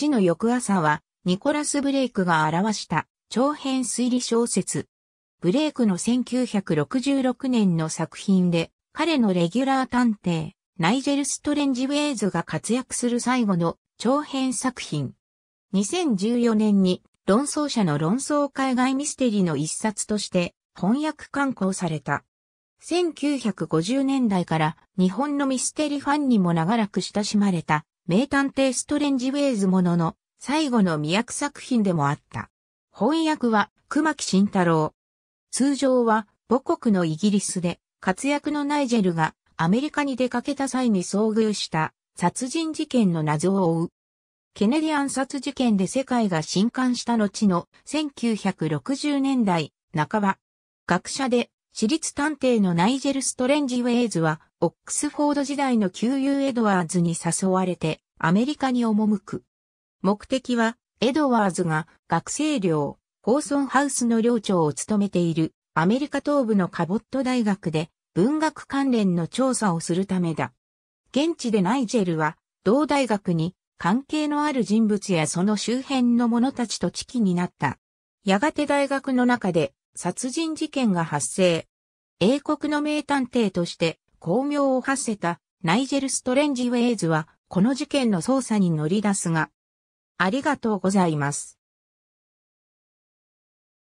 死の翌朝は、ニコラス・ブレイクが著した長編推理小説。ブレイクの1966年の作品で、彼のレギュラー探偵、ナイジェル・ストレンジウェイズが活躍する最後の長編作品。2014年に、論争者の論争海外ミステリーの一冊として翻訳刊行された。1950年代から日本のミステリーファンにも長らく親しまれた名探偵ストレンジウェイズものの最後の未訳作品でもあった。翻訳は熊木慎太郎。通常は母国のイギリスで活躍のナイジェルがアメリカに出かけた際に遭遇した殺人事件の謎を追う。ケネディ暗殺事件で世界が震撼した後の1960年代半ば。学者で私立探偵のナイジェル・ストレンジ・ウェイズは、オックスフォード時代の旧友エドワーズに誘われて、アメリカに赴く。目的は、エドワーズが学生寮、ホーソンハウスの寮長を務めている、アメリカ東部のカボット大学で、文学関連の調査をするためだ。現地でナイジェルは、同大学に関係のある人物やその周辺の者たちと知己になった。やがて大学の中で、殺人事件が発生。英国の名探偵として功名を馳せたナイジェル・ストレンジ・ウェイズはこの事件の捜査に乗り出すが。ありがとうございます。